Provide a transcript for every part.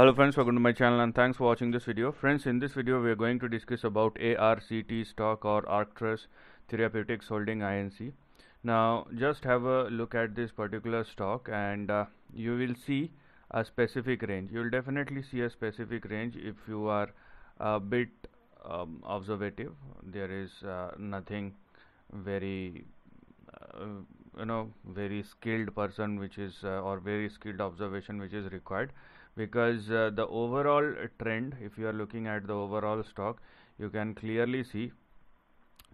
Hello friends, welcome to my channel and thanks for watching this video. Friends, in this video we are going to discuss about ARCT stock or Arcturus Therapeutics Holdings Inc. Now just have a look at this particular stock and you will see a specific range. You will definitely see a specific range if you are a bit observative. There is nothing very very skilled person which is or very skilled observation which is required, because the overall trend, if you are looking at the overall stock, you can clearly see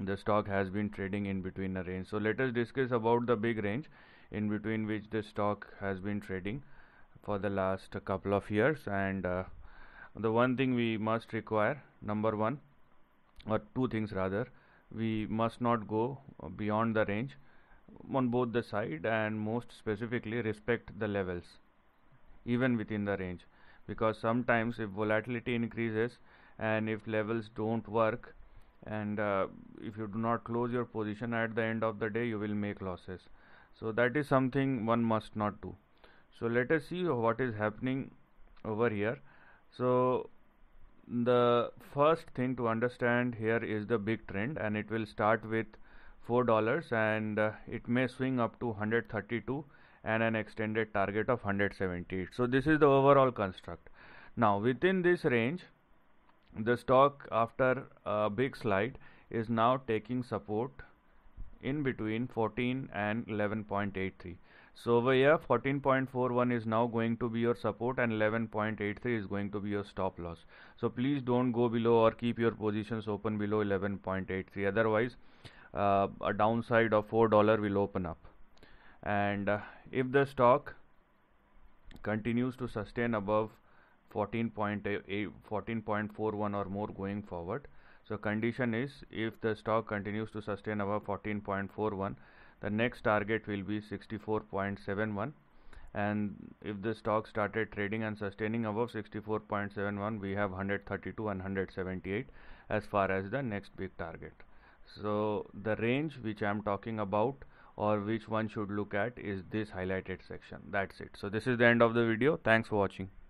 the stock has been trading in between a range. So let us discuss about the big range in between which the stock has been trading for the last couple of years. And the one thing we must require, number one, or two things rather, we must not go beyond the range on both the side, and most specifically respect the levels even within the range, because sometimes if volatility increases and if levels don't work and if you do not close your position at the end of the day, you will make losses. So that is something one must not do. So let us see what is happening over here. So the first thing to understand here is the big trend, and it will start with $4 and it may swing up to 132 and an extended target of 178. So this is the overall construct. Now within this range, the stock after a big slide is now taking support in between 14 and 11.83. so over here 14.41 is now going to be your support and 11.83 is going to be your stop loss. So please don't go below or keep your positions open below 11.83, otherwise a downside of $4 will open up. And if the stock continues to sustain above 14.41 or more going forward, so condition is if the stock continues to sustain above 14.41, the next target will be 64.71, and if the stock started trading and sustaining above 64.71, we have 132 and 178 as far as the next big target. So the range which I am talking about, or which one should look at, is this highlighted section. That's it. So this is the end of the video. Thanks for watching.